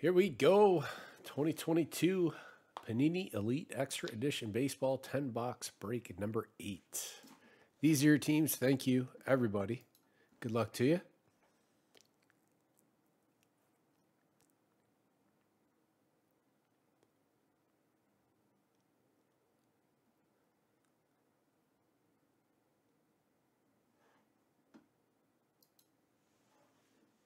Here we go, 2022 Panini Elite Extra Edition Baseball 10-box break number 8. These are your teams. Thank you, everybody. Good luck to you.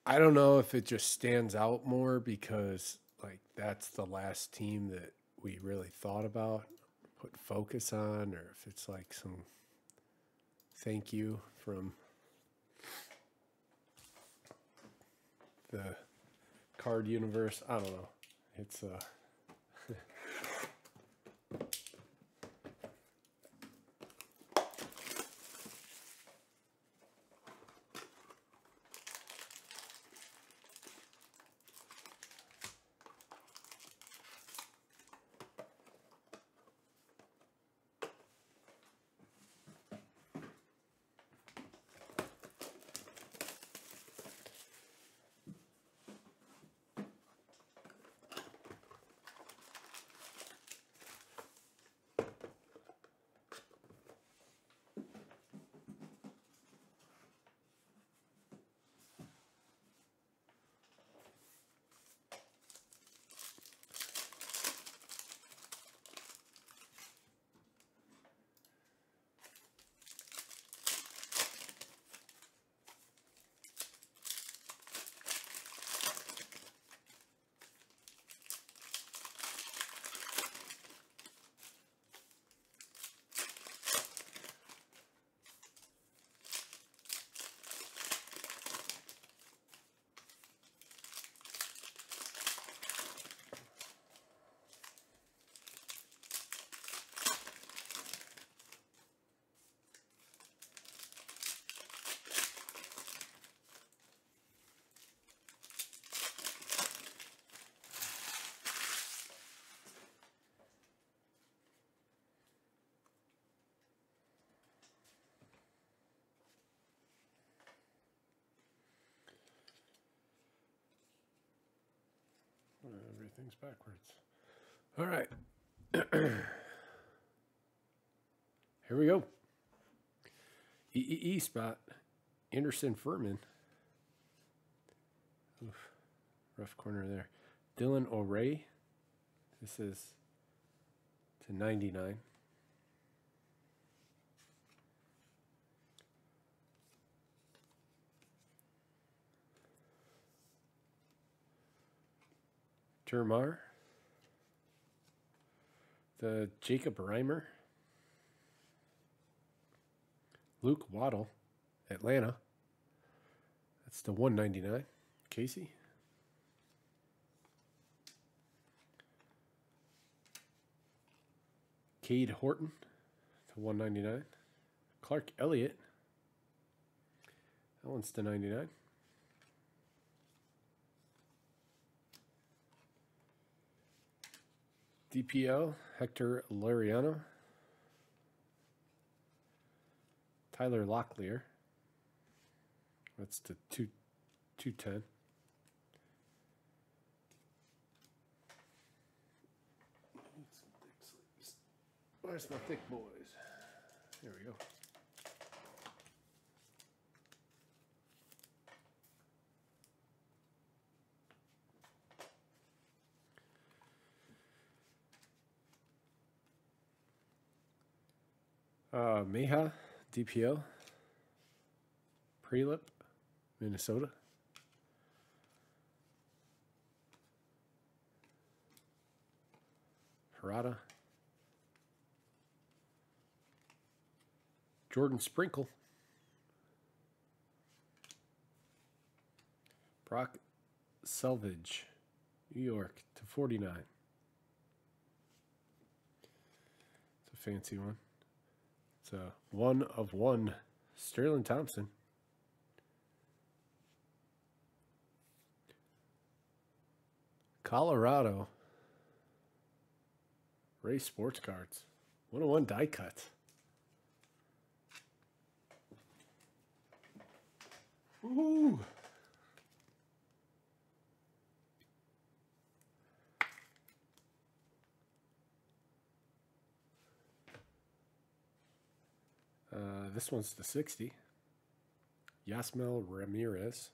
I don't know if it just stands out more because, like, that's the last team that we really thought about, put focus on, or if it's like some thank you from the card universe. I don't know. It's everything's backwards. All right. Here we go. EEE spot. Anderson Furman. Oof. Rough corner there. Dylan O'Ray. This is /99. Termar, the Jacob Reimer, Luke Waddle, Atlanta. That's the /199. Casey, Cade Horton, the /199. Clark Elliott. That one's the /99. DPL, Hector Lariano, Tyler Locklear, that's the /210. Where's my thick boys? There we go. Meha, DPL, Prelip, Minnesota, Harada, Jordan Sprinkle, Brock Selvage, New York, /49. It's a fancy one. It's a 1/1, Sterling Thompson. Colorado, Ray Sports Cards, 1/1 die cut. Woo! This one's to 60. Yasmel Ramirez.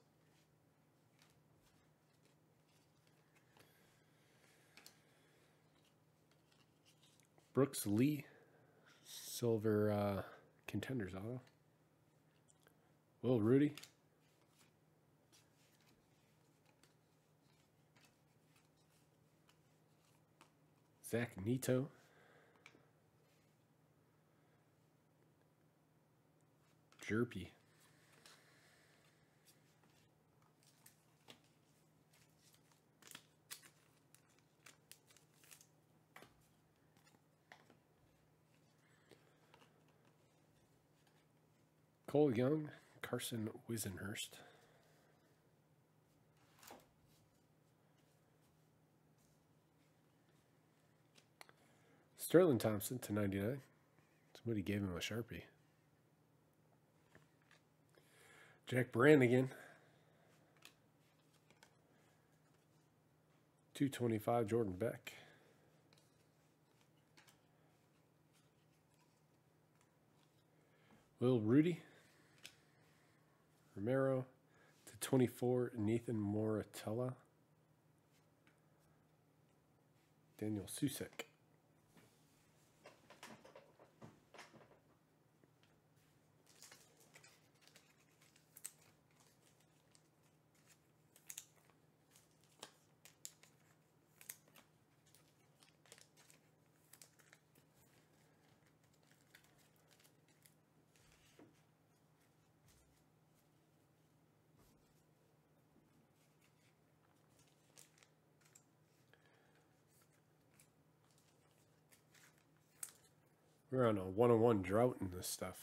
Brooks Lee, silver contenders auto. Will Rudy. Zach Neto. Jerpy. Cole Young, Carson Wisenhurst. Sterling Thompson to 99. Somebody gave him a Sharpie. Jack Brannigan. 225 Jordan Beck. Will Rudy. Romero to 24, Nathan Moratella. Daniel Susek. We're on a one-on-one drought in this stuff.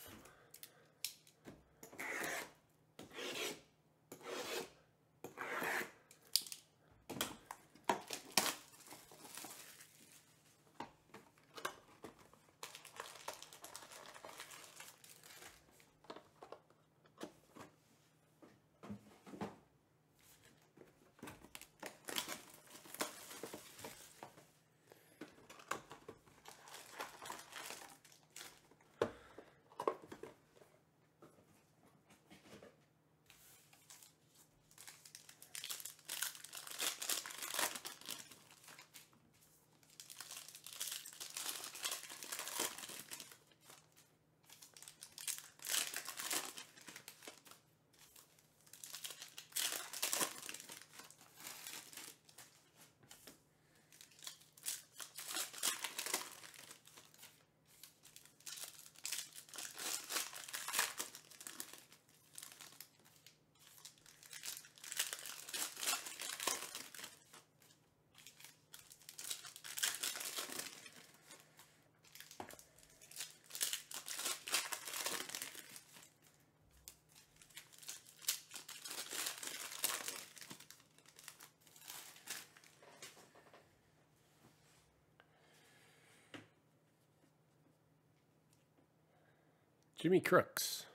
Jimmy Crooks,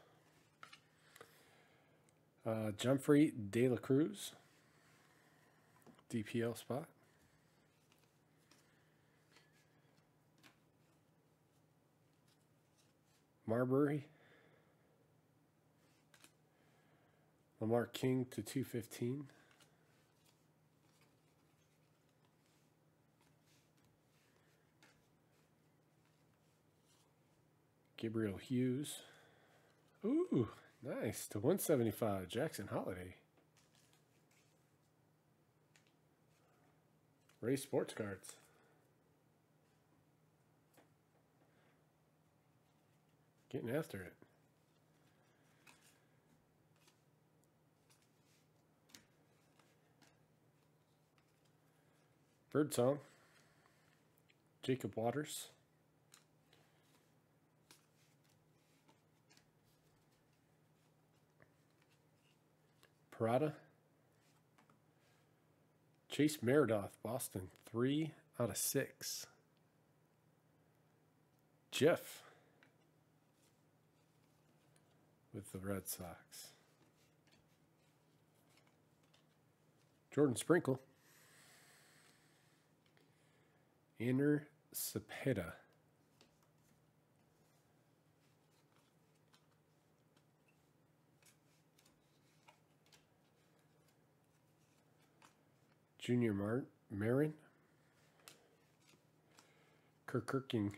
Jumfrey De La Cruz, DPL spot, Marbury, Lamar King to 215, Gabriel Hughes. Ooh, nice. To 175, Jackson Holiday. Ray Sports Cards. Getting after it. Birdsong. Jacob Waters. Parada. Chase Meridoth, Boston, 3/6. Jeff with the Red Sox. Jordan Sprinkle. Inner Cepeda. Junior Marin, Kirking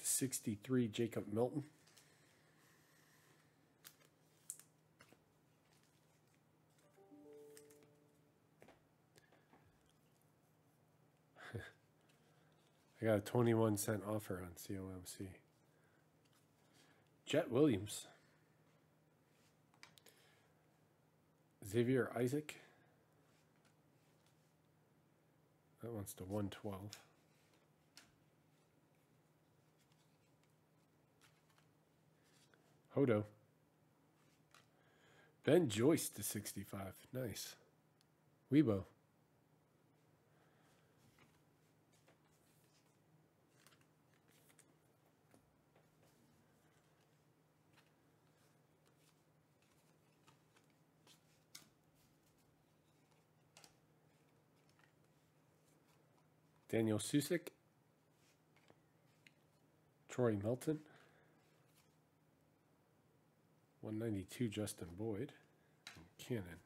/63 Jacob Milton, I got a 21-cent offer on COMC. Jet Williams, Xavier Isaac, that one's to 112. Hodo, Ben Joyce /65, nice. Weibo, Daniel Susick, Troy Melton, 192 Justin Boyd, and Cannon.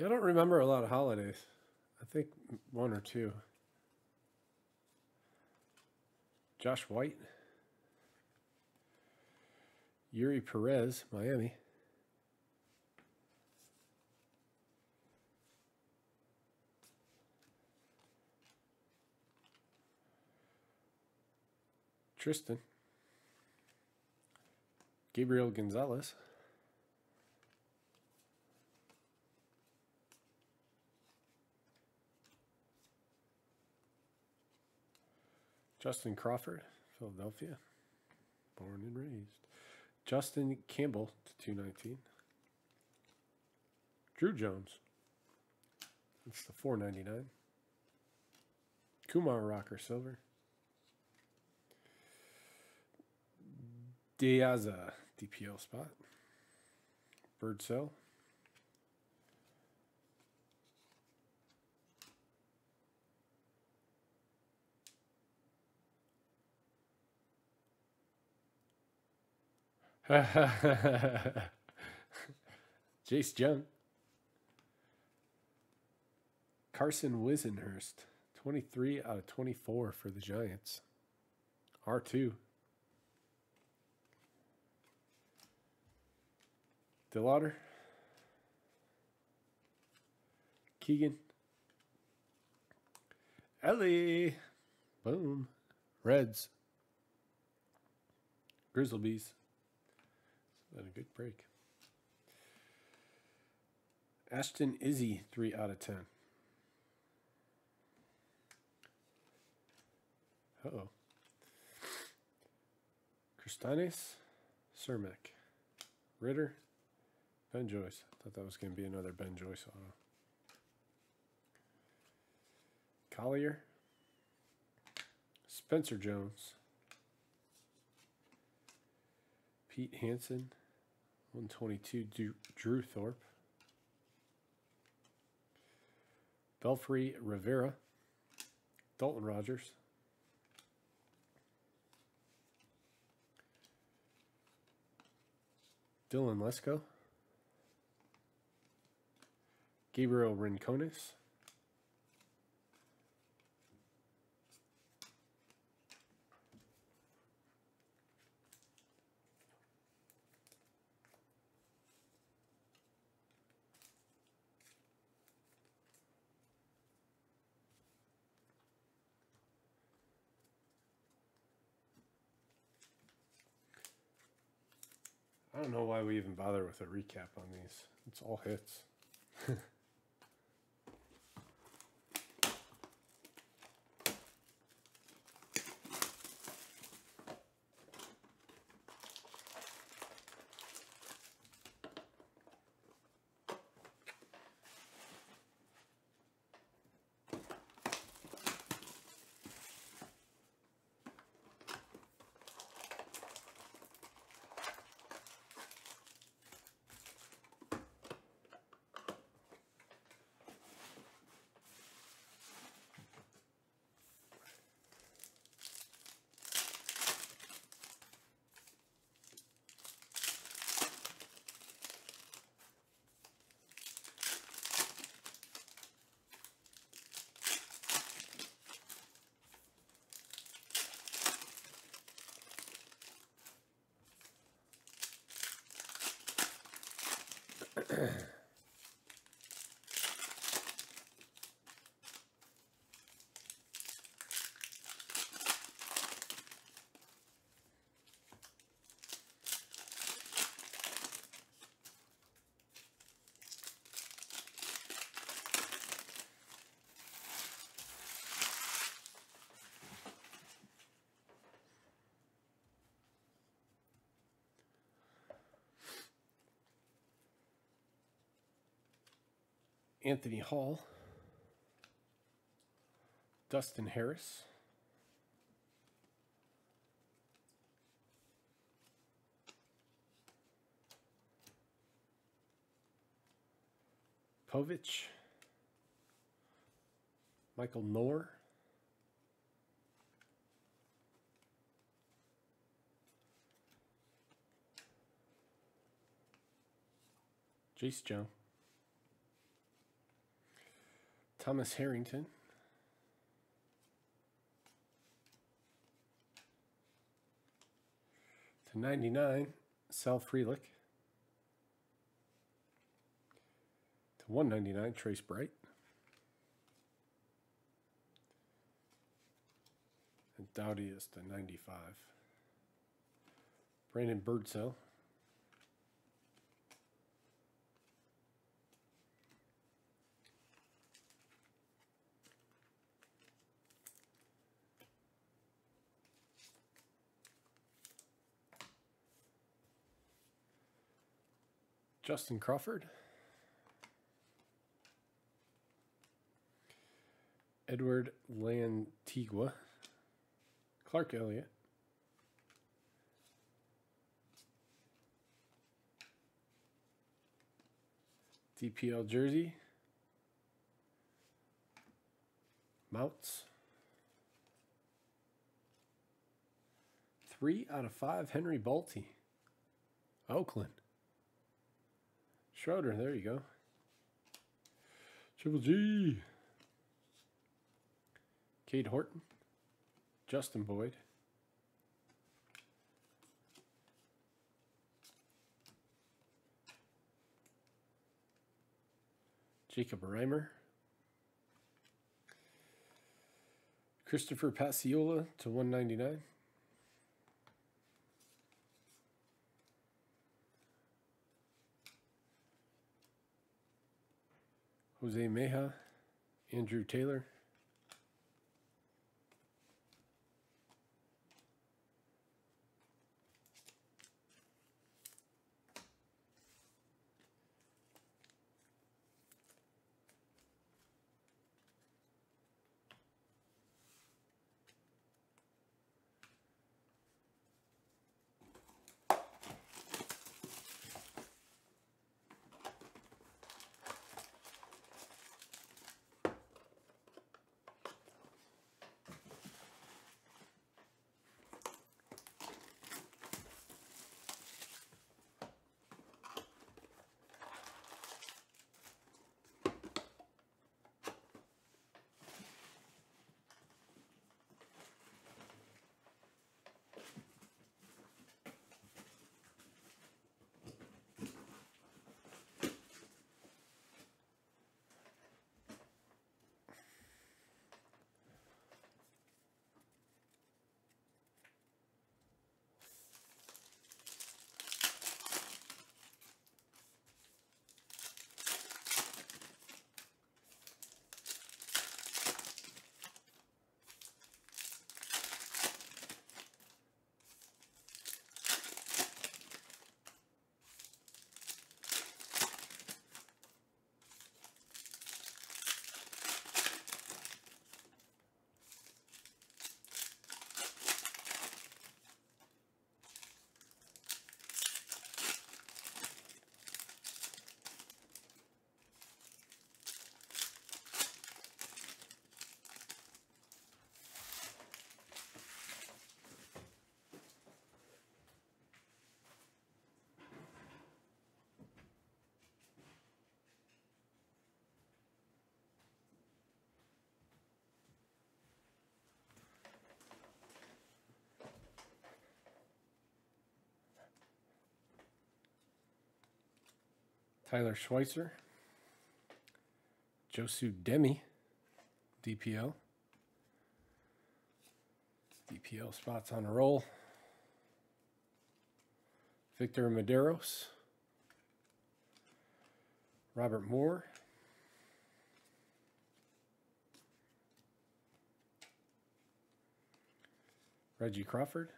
Yeah, I don't remember a lot of holidays. I think one or two. Josh White, Yuri Perez, Miami, Tristan, Gabriel Gonzalez, Justin Crawford, Philadelphia, born and raised. Justin Campbell /219. Drew Jones, that's the 499. Kumar Rocker Silver. Diaza, DPL spot. Birdsell. Jace Jung, Carson Wisenhurst, 23/24 for the Giants. R2. DeLauder, Keegan, Ellie, boom, Reds, Grizzlebees. Been a good break. Ashton Izzy, 3/10. Uh-oh. Kristanes, Cermak, Ritter, Ben Joyce. I thought that was going to be another Ben Joyce auto. Collier, Spencer Jones, Pete Hansen, 122 Drew Thorpe, Belfry Rivera, Dalton Rogers, Dylan Lesko, Gabriel Rincones, I don't know why we even bother with a recap on these. It's all hits. Anthony Hall, Dustin Harris, Povich, Michael Knorr, Jace Jones, Thomas Harrington, /99, Sal Frelick, /199, Trace Bright, and Dowdy is /95, Brandon Birdsell, Justin Crawford, Edward Lantigua, Clark Elliott, DPL jersey, Mounts, 3/5, Henry Bolte, Oakland. Schroeder, there you go. Triple G. Cade Horton. Justin Boyd. Jacob Reimer. Christopher Paseola /199. Jose Meja, Andrew Taylor, Tyler Schweitzer, Josu Demi, DPL. DPL spots on a roll. Victor Medeiros, Robert Moore, Reggie Crawford,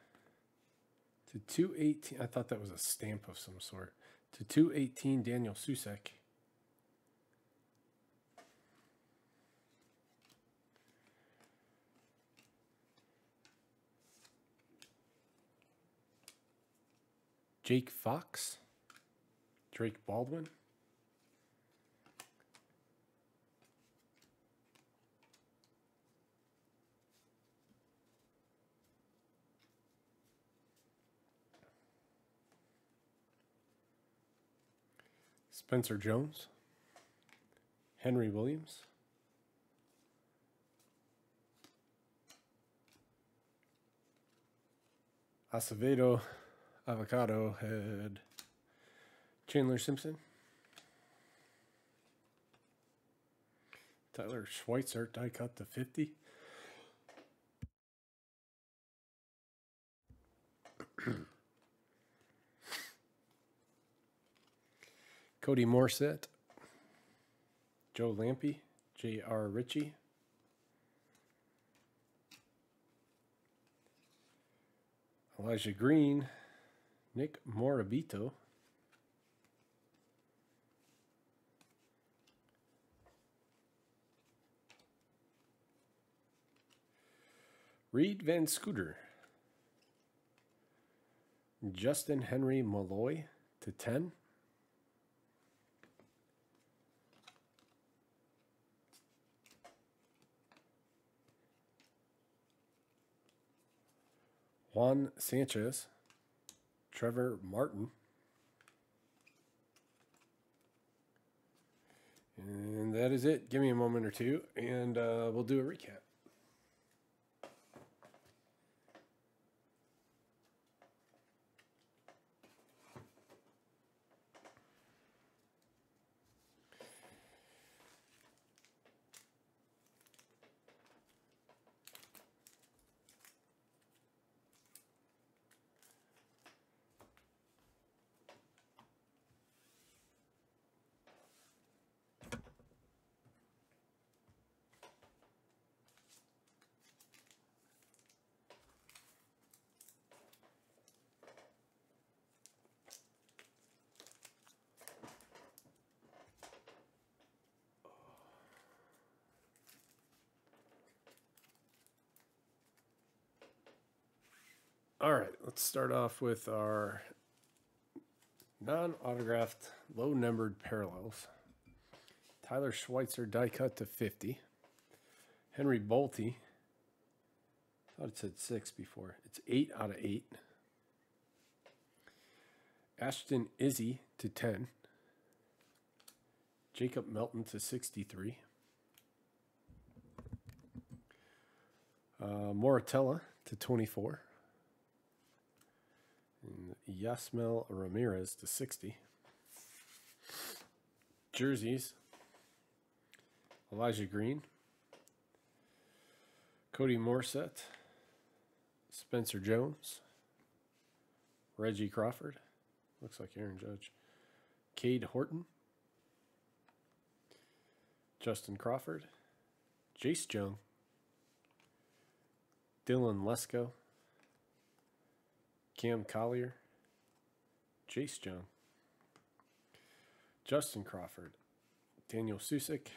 to 218. I thought that was a stamp of some sort. To 218, Daniel Susek. Jake Fox, Drake Baldwin, Spencer Jones, Henry Williams, Acevedo. Avocado had Chandler Simpson, Tyler Schweitzer, die cut to 50, Cody Morissette, Joe Lampe, J.R. Ritchie, Elijah Green, Nick Morabito, Reed Van Scooter, Justin Henry Malloy to 10, Juan Sanchez, Trevor Martin, and that is it. Give me a moment or two and we'll do a recap. All right, let's start off with our non-autographed, low-numbered parallels. Tyler Schweitzer, die cut to 50. Henry Bolte, I thought it said 6 before. It's 8 out of 8. Ashton Izzy to 10. Jacob Melton to 63. Moratella to 24. And Yasmel Ramirez to 60. Jerseys, Elijah Green, Cody Morissette, Spencer Jones, Reggie Crawford, looks like Aaron Judge, Cade Horton, Justin Crawford, Jace Young, Dylan Lesko, Cam Collier, Jace Young, Justin Crawford, Daniel Susek,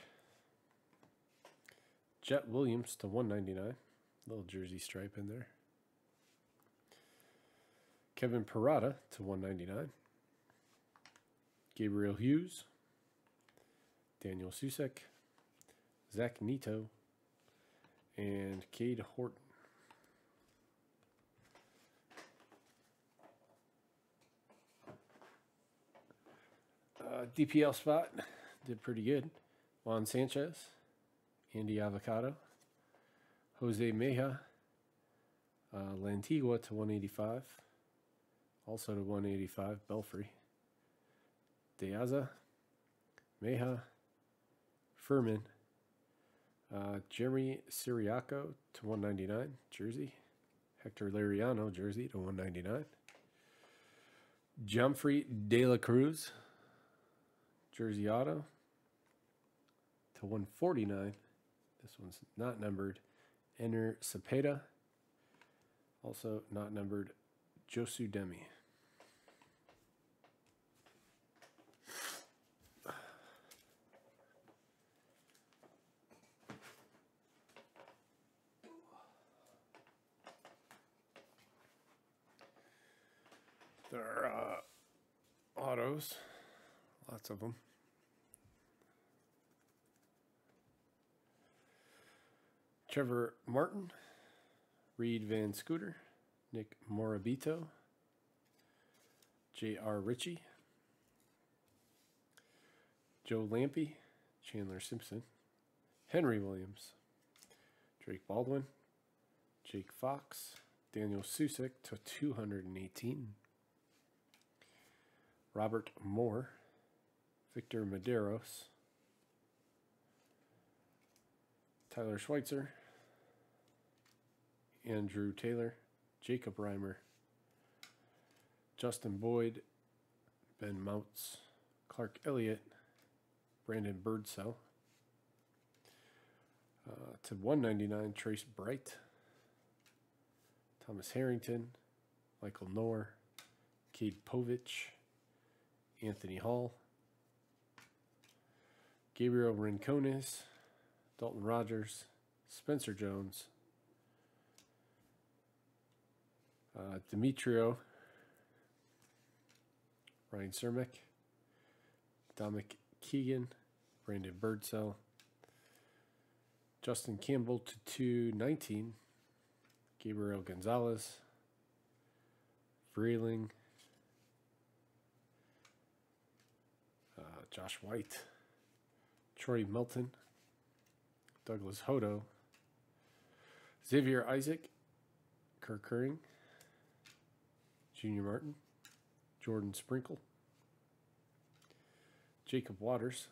Jet Williams to 199, little jersey stripe in there, Kevin Parada to 199, Gabriel Hughes, Daniel Susek, Zach Neto, and Cade Horton. DPL spot did pretty good. Juan Sanchez, Andy Avocado, Jose Meja, Lantigua to 185, also to 185, Belfry, Deaza, Meha, Furman, Jeremy Siriaco to 199, jersey. Hector Liriano, jersey to 199. Jumfrey De La Cruz, jersey auto to 149. This one's not numbered. Ener Cepeda, also not numbered. Josu Demi. There are autos, lots of them. Trevor Martin, Reed Van Scooter, Nick Morabito, J.R. Ritchie, Joe Lampy, Chandler Simpson, Henry Williams, Drake Baldwin, Jake Fox, Daniel Susick to 218. Robert Moore, Victor Medeiros, Tyler Schweitzer, Andrew Taylor, Jacob Reimer, Justin Boyd, Ben Mounts, Clark Elliott, Brandon Birdsell, to 199, Trace Bright, Thomas Harrington, Michael Knorr, Cade Povich, Anthony Hall, Gabriel Rincones, Dalton Rogers, Spencer Jones, Demetrio, Ryan Cermak, Dominic Keegan, Brandon Birdsell, Justin Campbell to 219, Gabriel Gonzalez, Vreeling, Josh White, Troy Melton, Douglas Hodo, Xavier Isaac, Kirk Curring, Junior Martin, Jordan Sprinkle, Jacob Waters,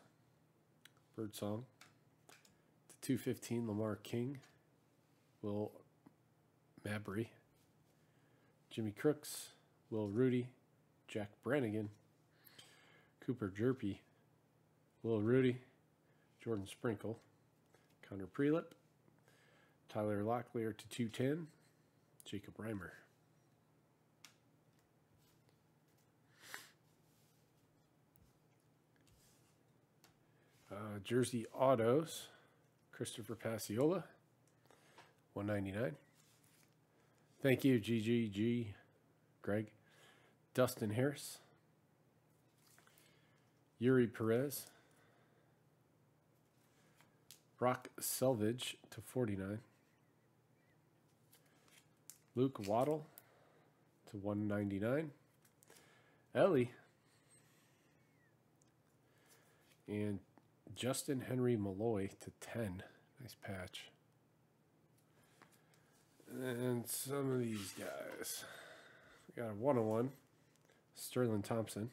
Birdsong, to 215, Lamar King, Will Mabry, Jimmy Crooks, Will Rudy, Jack Brannigan, Cooper Jerpy, Will Rudy, Jordan Sprinkle, Connor Prelip, Tyler Locklear to 210, Jacob Reimer. Jersey autos, Christopher Pasiola, 199. Thank you, GGG, Greg. Dustin Harris, Yuri Perez, Brock Selvage to 49, Luke Waddle to 199, Ellie, and Justin Henry Malloy to 10. Nice patch. And some of these guys. We got a 101, Sterling Thompson.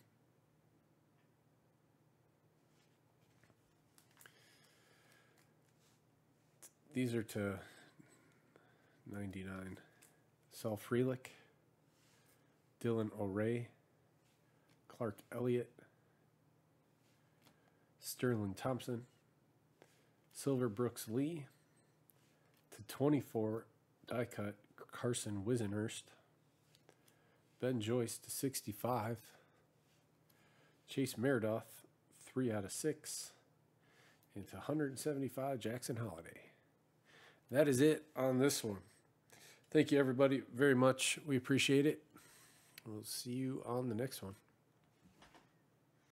These are to 99. Sal Frelick, Dylan O'Ray, Clark Elliott, Sterling Thompson, Silver Brooks Lee, to 24, die cut, Carson Wisenhurst, Ben Joyce to 65, Chase Meridoth, 3 out of 6, and to 175, Jackson Holiday. That is it on this one. Thank you, everybody, very much. We appreciate it. We'll see you on the next one.